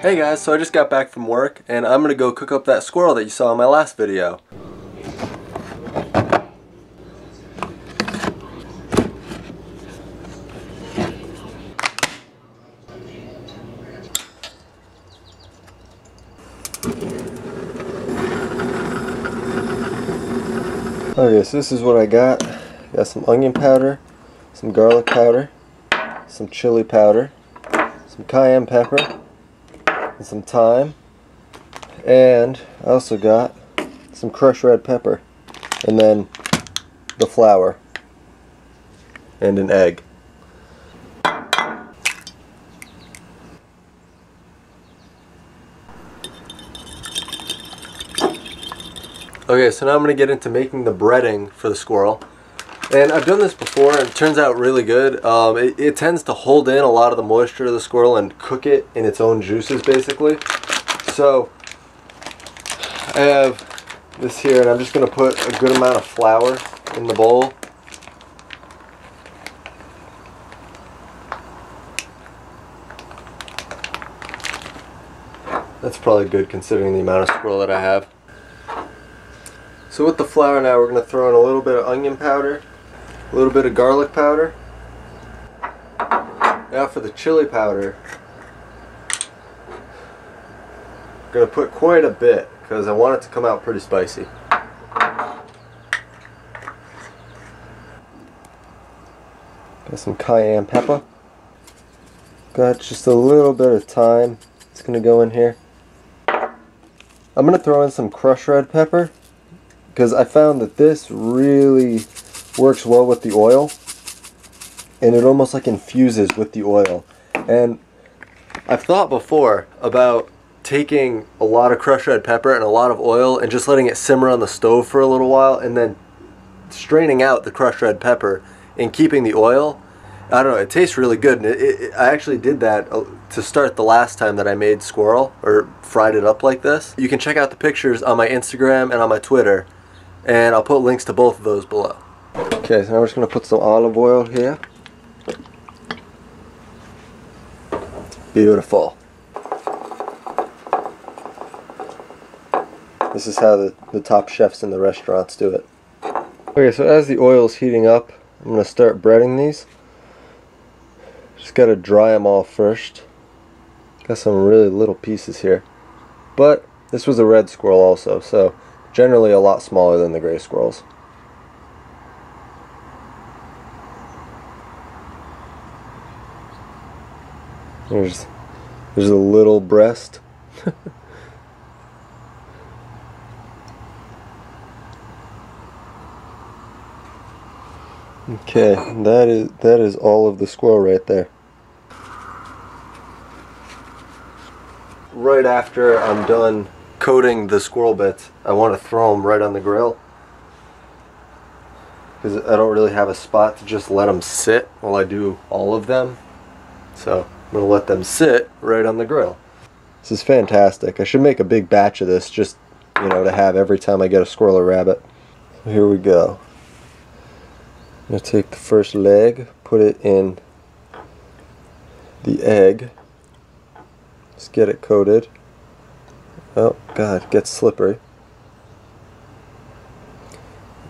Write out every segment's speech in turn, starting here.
Hey guys, so I just got back from work and I'm gonna go cook up that squirrel that you saw in my last video. Okay, so this is what I got. Got some onion powder, some garlic powder, some chili powder, some cayenne pepper, and some thyme, and I also got some crushed red pepper, and then the flour and an egg. Okay, so now I'm going to get into making the breading for the squirrel. And I've done this before and it turns out really good. It tends to hold in a lot of the moisture of the squirrel and cook it in its own juices basically. So I have this here and I'm just going to put a good amount of flour in the bowl. That's probably good considering the amount of squirrel that I have. So with the flour now, we're going to throw in a little bit of onion powder, a little bit of garlic powder. Now for the chili powder, I'm going to put quite a bit because I want it to come out pretty spicy. Got some cayenne pepper. Got just a little bit of thyme. It's going to go in here. I'm going to throw in some crushed red pepper, because I found that this really works well with the oil and it almost like infuses with the oil. And I've thought before about taking a lot of crushed red pepper and a lot of oil and just letting it simmer on the stove for a little while and then straining out the crushed red pepper and keeping the oil. I don't know, it tastes really good, and I actually did that to start the last time that I made squirrel or fried it up like this. You can check out the pictures on my Instagram and on my Twitter, and I'll put links to both of those below. Okay, so now we're just going to put some olive oil here. Beautiful. This is how the top chefs in the restaurants do it. Okay, so as the oil's heating up, I'm going to start breading these. Just got to dry them all first. Got some really little pieces here. But this was a red squirrel also, so generally a lot smaller than the gray squirrels. There's a little breast. Okay, that is all of the squirrel right there. Right after I'm done coating the squirrel bits, I want to throw them right on the grill, because I don't really have a spot to just let them sit while I do all of them. So I'm going to let them sit right on the grill. This is fantastic. I should make a big batch of this just, you know, to have every time I get a squirrel or rabbit. So here we go. I'm going to take the first leg, put it in the egg, just get it coated. Oh god, it gets slippery.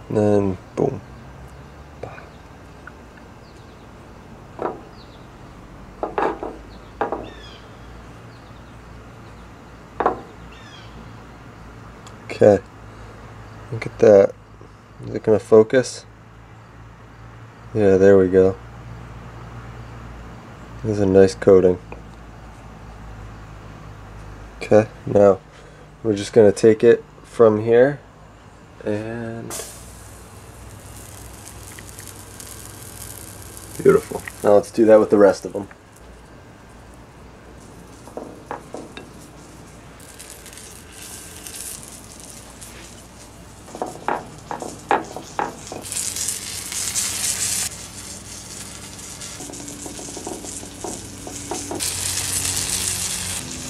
And then boom. Okay, look at that. Is it going to focus? Yeah, there we go. There's a nice coating. Okay, now we're just going to take it from here and beautiful. Now let's do that with the rest of them.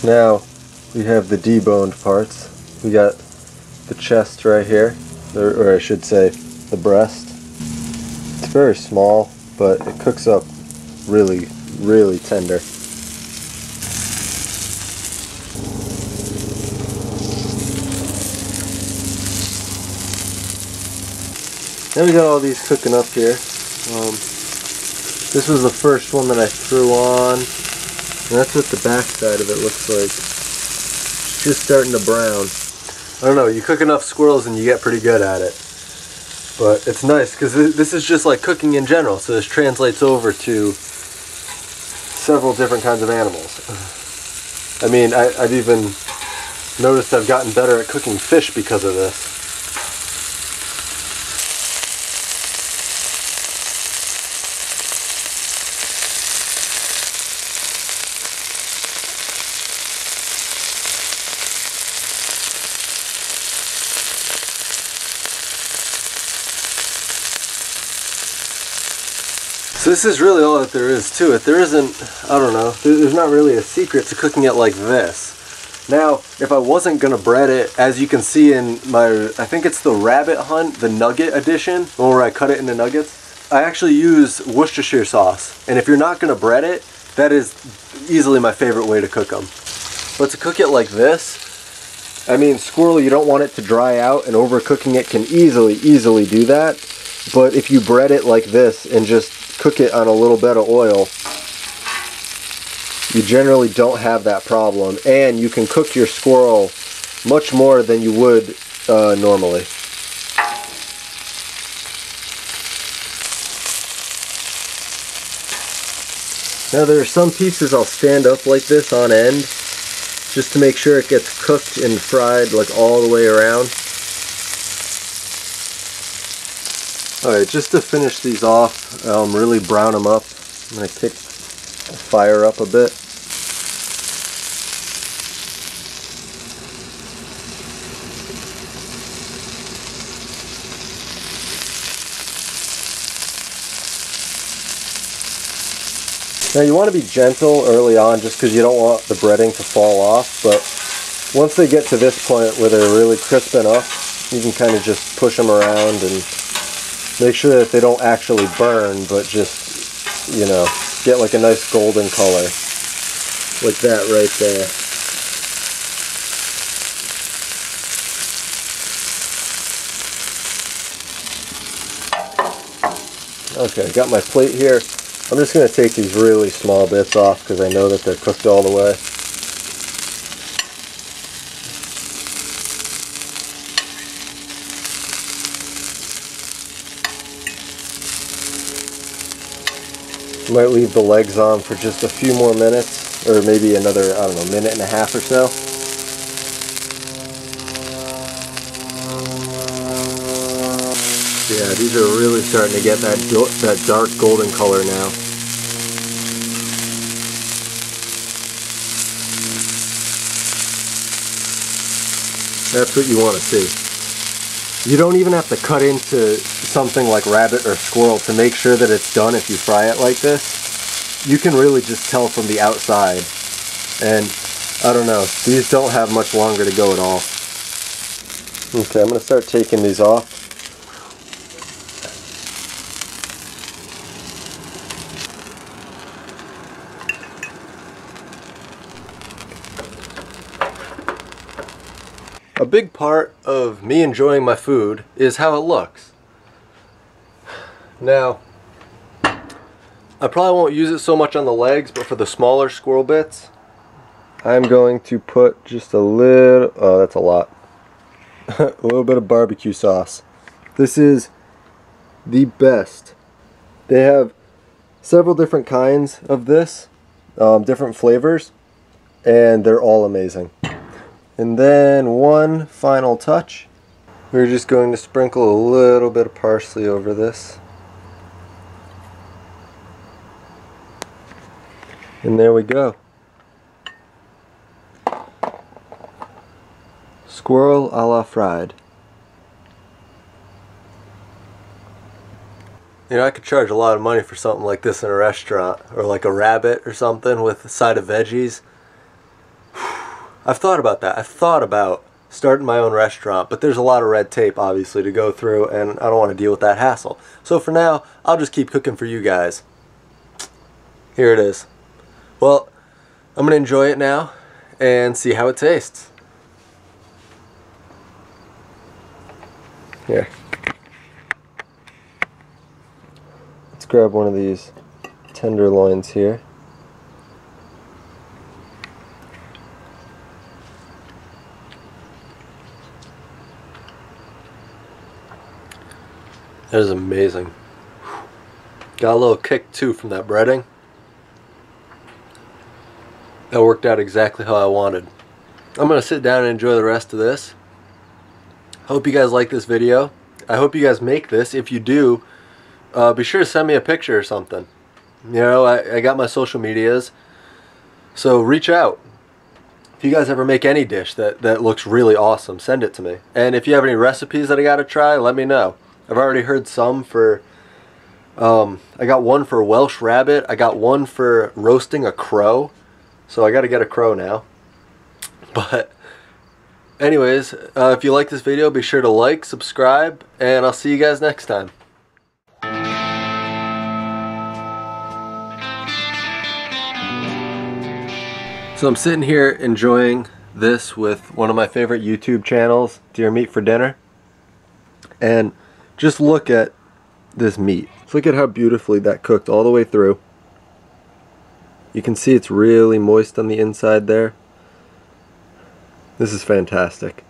Now we have the deboned parts. We got the chest right here, or I should say the breast. It's very small, but it cooks up really, really tender. Now we got all these cooking up here. This was the first one that I threw on, and that's what the back side of it looks like. It's just starting to brown. I don't know, you cook enough squirrels and you get pretty good at it. But it's nice because this is just like cooking in general, so this translates over to several different kinds of animals. I mean, I've even noticed I've gotten better at cooking fish because of this. So this is really all that there is to it. There isn't, I don't know, there's not really a secret to cooking it like this. Now, if I wasn't gonna bread it, as you can see in my, I think it's the Rabbit Hunt, the Nugget Edition, where I cut it into nuggets, I actually use Worcestershire sauce. And if you're not gonna bread it, that is easily my favorite way to cook them. But to cook it like this, I mean, squirrel, you don't want it to dry out, and overcooking it can easily do that. But if you bread it like this and just cook it on a little bit of oil, you generally don't have that problem, and you can cook your squirrel much more than you would normally. Now there are some pieces I'll stand up like this on end just to make sure it gets cooked and fried like all the way around. Alright, just to finish these off, really brown them up, I'm going to kick the fire up a bit. Now you want to be gentle early on just because you don't want the breading to fall off, but once they get to this point where they're really crisp enough, you can kind of just push them around and make sure that they don't actually burn, but just, you know, get like a nice golden color. Like that right there. Okay, got my plate here. I'm just going to take these really small bits off because I know that they're cooked all the way. Might leave the legs on for just a few more minutes, or maybe another, I don't know, minute and a half or so. Yeah, these are really starting to get that dark golden color now. That's what you want to see. You don't even have to cut into something like rabbit or squirrel to make sure that it's done if you fry it like this. You can really just tell from the outside. And I don't know, these don't have much longer to go at all. Okay, I'm going to start taking these off. A big part of me enjoying my food is how it looks. Now, I probably won't use it so much on the legs, but for the smaller squirrel bits, I'm going to put just a little, oh that's a lot, a little bit of barbecue sauce. This is the best. They have several different kinds of this, different flavors, and they're all amazing. And then one final touch, we're just going to sprinkle a little bit of parsley over this. And there we go. Squirrel a la fried. You know, I could charge a lot of money for something like this in a restaurant, or like a rabbit or something with a side of veggies. I've thought about that. I've thought about starting my own restaurant, but there's a lot of red tape, obviously, to go through, and I don't want to deal with that hassle. So for now, I'll just keep cooking for you guys. Here it is. Well, I'm going to enjoy it now and see how it tastes. Here. grab one of these tenderloins here. That is amazing. Got a little kick too from that breading. That worked out exactly how I wanted. I'm gonna sit down and enjoy the rest of this. Hope you guys like this video. I hope you guys make this. If you do, be sure to send me a picture or something. You know, I got my social medias, so reach out. If you guys ever make any dish that looks really awesome, send it to me. And if you have any recipes that I gotta try, let me know. I've already heard some for, I got one for Welsh rabbit, I got one for roasting a crow, so I gotta get a crow now. But anyways, if you like this video, be sure to like, subscribe, and I'll see you guys next time. So I'm sitting here enjoying this with one of my favorite YouTube channels, Deer Meat for Dinner. And just look at this meat. Just look at how beautifully that cooked all the way through. You can see it's really moist on the inside there. This is fantastic.